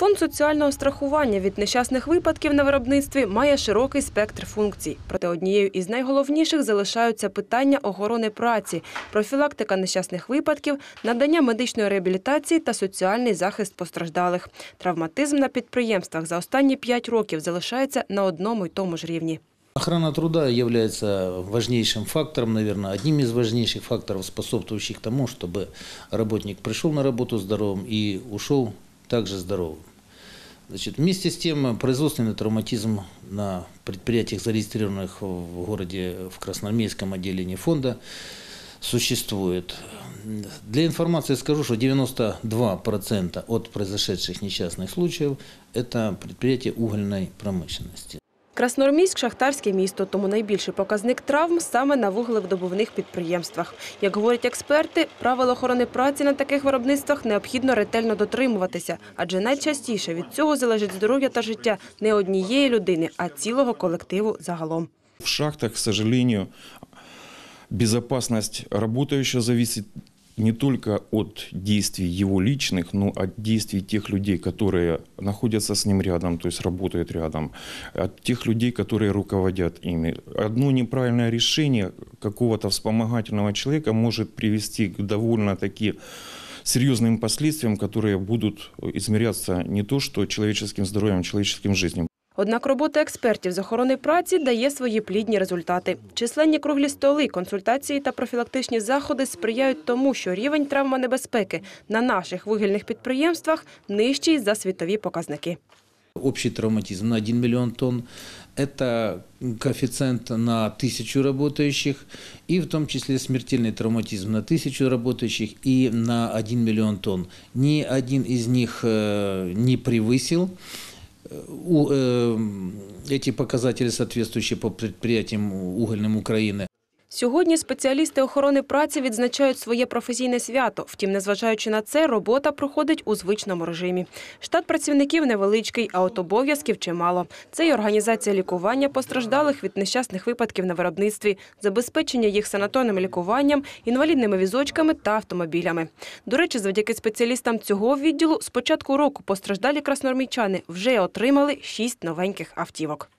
Фонд соціального страхування від нещасних випадків на виробництві має широкий спектр функцій. Проте однією із найголовніших залишаються питання охорони праці, профілактика нещасних випадків, надання медичної реабілітації та соціальний захист постраждалих. Травматизм на підприємствах за останні 5 років залишається на одному й тому ж рівні. Охрана труда является важнейшим фактором, наверное, одним из важнейших факторов, способствующих тому, чтобы работник пришел на работу здоровым и ушел также здоровым. Значит, вместе с тем, производственный травматизм на предприятиях, зарегистрированных в городе, в Красноармейском отделении фонда, существует. Для информации скажу, что 92% от произошедших несчастных случаев – это предприятия угольной промышленности. Красноармійськ – шахтарське місто, тому найбільший показник травм саме на вуглевидобувних підприємствах. Як говорять експерти, правил охорони праці на таких виробництвах необхідно ретельно дотримуватися, адже найчастіше від цього залежить здоров'я та життя не однієї людини, а цілого колективу загалом. В шахтах, к сожалению, безопасность работающего зависит не только от действий его личных, но от действий тех людей, которые находятся с ним рядом, то есть работают рядом, от тех людей, которые руководят ими. Одно неправильное решение какого-то вспомогательного человека может привести к довольно-таки серьезным последствиям, которые будут измеряться не то что человеческим здоровьем, а человеческим жизнью. Однак робота експертів з охорони праці дає свої плідні результати. Численні круглі столи, консультації та профілактичні заходи сприяють тому, що рівень травмонебезпеки на наших вугільних підприємствах нижчий за світові показники. Общий травматизм на 1 миллион тонн – это коэффициент на 1000 работающих, и в том числе смертельный травматизм на 1000 работающих и на 1 миллион тонн. Ни один из них не превысил. Эти показатели, соответствующие по предприятиям угольным Украины. Сьогодні спеціалісти охорони праці відзначають своє професійне свято. Втім, незважаючи на це, робота проходить у звичному режимі. Штат працівників невеличкий, а от обов'язків чимало. Це й організація лікування постраждалих від нещасних випадків на виробництві, забезпечення їх санаторним лікуванням, інвалідними візочками та автомобілями. До речі, завдяки спеціалістам цього відділу з початку року постраждалі красноармійчани вже отримали 6 новеньких автівок.